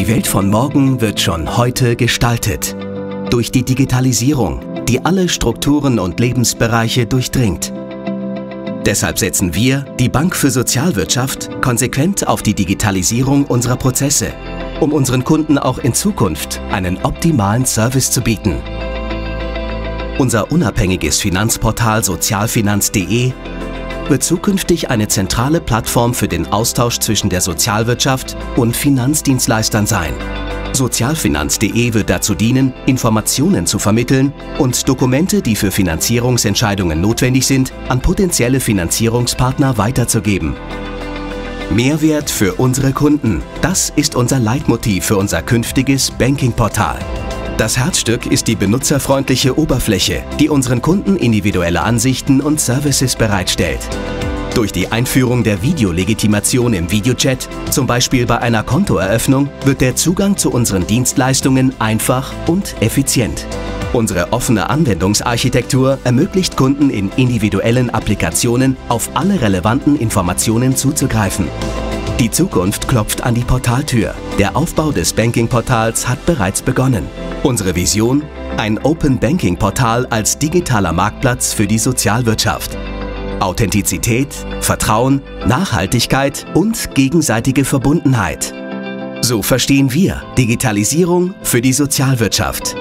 Die Welt von morgen wird schon heute gestaltet. Durch die Digitalisierung, die alle Strukturen und Lebensbereiche durchdringt. Deshalb setzen wir, die Bank für Sozialwirtschaft, konsequent auf die Digitalisierung unserer Prozesse, um unseren Kunden auch in Zukunft einen optimalen Service zu bieten. Unser unabhängiges Finanzportal sozialfinanz.de wird zukünftig eine zentrale Plattform für den Austausch zwischen der Sozialwirtschaft und Finanzdienstleistern sein. Sozialfinanz.de wird dazu dienen, Informationen zu vermitteln und Dokumente, die für Finanzierungsentscheidungen notwendig sind, an potenzielle Finanzierungspartner weiterzugeben. Mehrwert für unsere Kunden – das ist unser Leitmotiv für unser künftiges Banking-Portal. Das Herzstück ist die benutzerfreundliche Oberfläche, die unseren Kunden individuelle Ansichten und Services bereitstellt. Durch die Einführung der Video Legitimation im Videochat, zum Beispiel bei einer Kontoeröffnung, wird der Zugang zu unseren Dienstleistungen einfach und effizient. Unsere offene Anwendungsarchitektur ermöglicht Kunden, in individuellen Applikationen auf alle relevanten Informationen zuzugreifen. Die Zukunft klopft an die Portaltür. Der Aufbau des Banking-Portals hat bereits begonnen. Unsere Vision? Ein Open Banking-Portal als digitaler Marktplatz für die Sozialwirtschaft. Authentizität, Vertrauen, Nachhaltigkeit und gegenseitige Verbundenheit. So verstehen wir Digitalisierung für die Sozialwirtschaft.